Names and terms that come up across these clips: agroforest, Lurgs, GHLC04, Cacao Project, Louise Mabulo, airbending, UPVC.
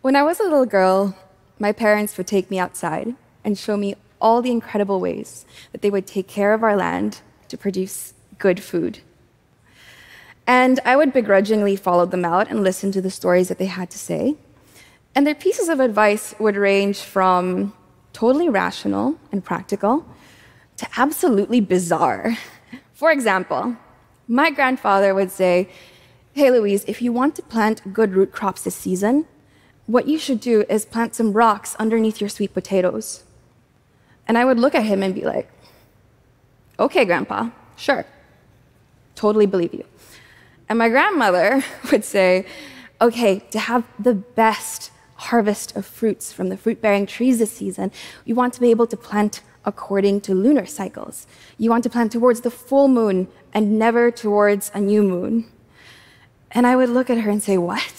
When I was a little girl, my parents would take me outside and show me all the incredible ways that they would take care of our land to produce good food. And I would begrudgingly follow them out and listen to the stories that they had to say. And their pieces of advice would range from totally rational and practical to absolutely bizarre. For example, my grandfather would say, "Hey, Louise, if you want to plant good root crops this season, what you should do is plant some rocks underneath your sweet potatoes." And I would look at him and be like, "Okay, Grandpa, sure. Totally believe you." And my grandmother would say, "Okay, to have the best harvest of fruits from the fruit-bearing trees this season, you want to be able to plant according to lunar cycles. You want to plant towards the full moon and never towards a new moon." And I would look at her and say, "What?"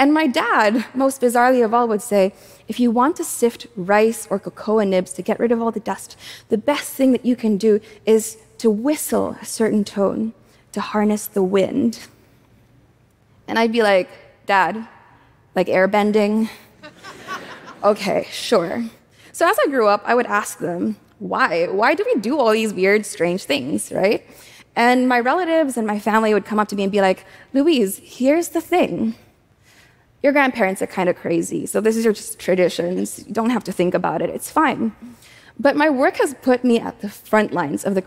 And my dad, most bizarrely of all, would say, "If you want to sift rice or cocoa nibs to get rid of all the dust, the best thing that you can do is to whistle a certain tone to harness the wind." And I'd be like, "Dad, like airbending?" "Okay, sure." So as I grew up, I would ask them, "Why? Why do we do all these weird, strange things, right?" And my relatives and my family would come up to me and be like, "Louise, here's the thing. Your grandparents are kind of crazy, so this is your just traditions. You don't have to think about it. It's fine." But my work has put me at the front lines of the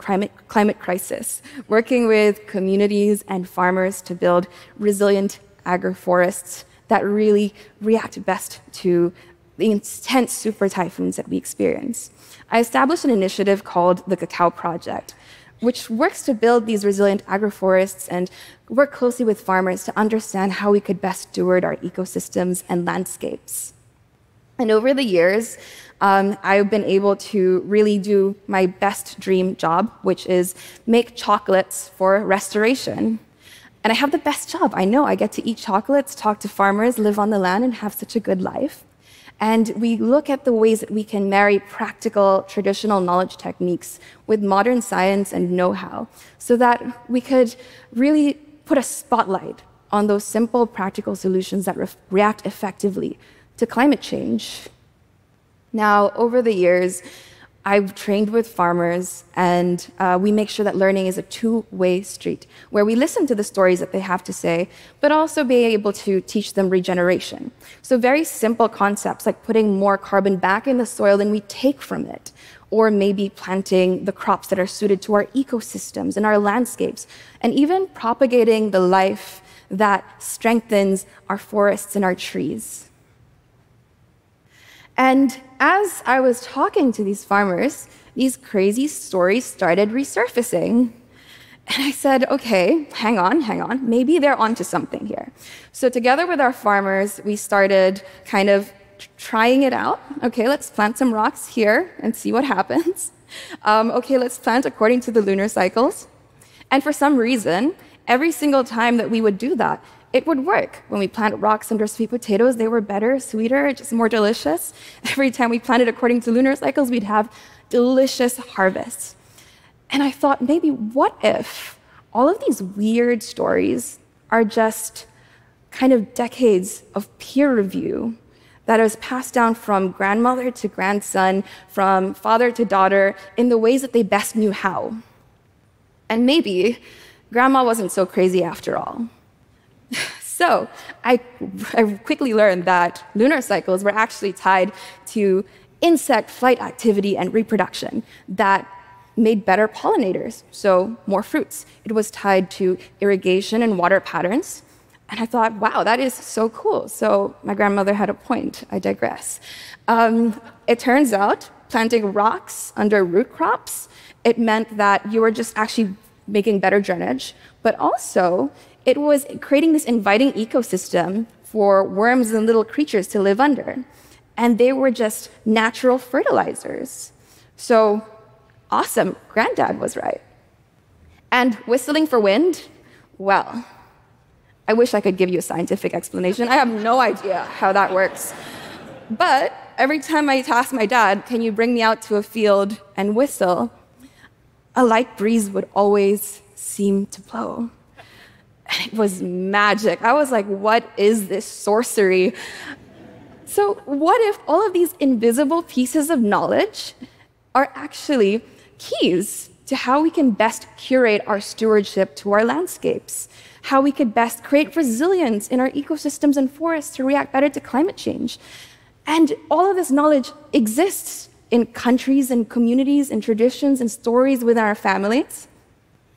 climate crisis, working with communities and farmers to build resilient agroforests that really react best to the intense super typhoons that we experience. I established an initiative called the Cacao Project, which works to build these resilient agroforests and work closely with farmers to understand how we could best steward our ecosystems and landscapes. And over the years, I've been able to really do my best dream job, which is make chocolates for restoration. And I have the best job. I know I get to eat chocolates, talk to farmers, live on the land, and have such a good life. And we look at the ways that we can marry practical, traditional knowledge techniques with modern science and know-how so that we could really put a spotlight on those simple, practical solutions that react effectively to climate change. Now, over the years, I've trained with farmers, and we make sure that learning is a two-way street, where we listen to the stories that they have to say, but also be able to teach them regeneration. So very simple concepts like putting more carbon back in the soil than we take from it, or maybe planting the crops that are suited to our ecosystems and our landscapes, and even propagating the life that strengthens our forests and our trees. And as I was talking to these farmers, these crazy stories started resurfacing. And I said, "Okay, hang on, maybe they're onto something here." So together with our farmers, we started kind of trying it out. "Okay, let's plant some rocks here and see what happens. Okay, let's plant according to the lunar cycles." And for some reason, every single time that we would do that, it would work. When we planted rocks under sweet potatoes, they were better, sweeter, just more delicious. Every time we planted according to lunar cycles, we'd have delicious harvests. And I thought, maybe what if all of these weird stories are just kind of decades of peer review that is passed down from grandmother to grandson, from father to daughter, in the ways that they best knew how? And maybe grandma wasn't so crazy after all. So I quickly learned that lunar cycles were actually tied to insect flight activity and reproduction that made better pollinators, so more fruits. It was tied to irrigation and water patterns. And I thought, wow, that is so cool. So my grandmother had a point. I digress. It turns out planting rocks under root crops, it meant that you were just actually making better drainage, but also it was creating this inviting ecosystem for worms and little creatures to live under. And they were just natural fertilizers. So awesome, Granddad was right. And whistling for wind? Well, I wish I could give you a scientific explanation. I have no idea how that works. But every time I asked my dad, "Can you bring me out to a field and whistle?" a light breeze would always seem to blow. And it was magic. I was like, what is this sorcery? So what if all of these invisible pieces of knowledge are actually keys to how we can best curate our stewardship to our landscapes, how we could best create resilience in our ecosystems and forests to react better to climate change? And all of this knowledge exists in countries and communities and traditions and stories within our families.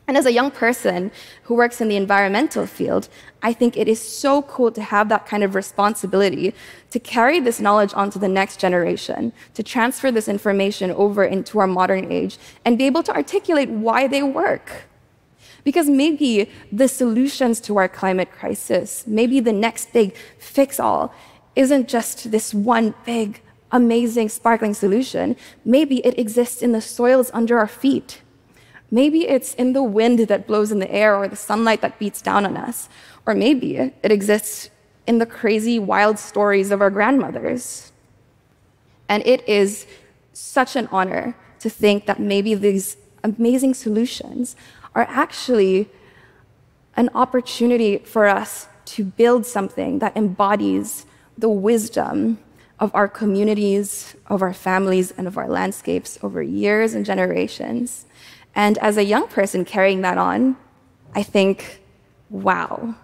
And as a young person who works in the environmental field, I think it is so cool to have that kind of responsibility to carry this knowledge onto the next generation, to transfer this information over into our modern age and be able to articulate why they work. Because maybe the solutions to our climate crisis, maybe the next big fix-all isn't just this one big, amazing, sparkling solution. Maybe it exists in the soils under our feet. Maybe it's in the wind that blows in the air or the sunlight that beats down on us. Or maybe it exists in the crazy, wild stories of our grandmothers. And it is such an honor to think that maybe these amazing solutions are actually an opportunity for us to build something that embodies the wisdom of our communities, of our families, and of our landscapes over years and generations. And as a young person carrying that on, I think, wow,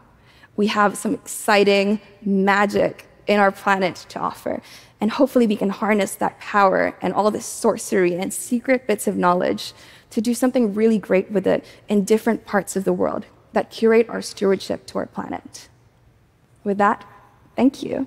we have some exciting magic in our planet to offer. And hopefully we can harness that power and all this sorcery and secret bits of knowledge to do something really great with it in different parts of the world that curate our stewardship to our planet. With that, thank you.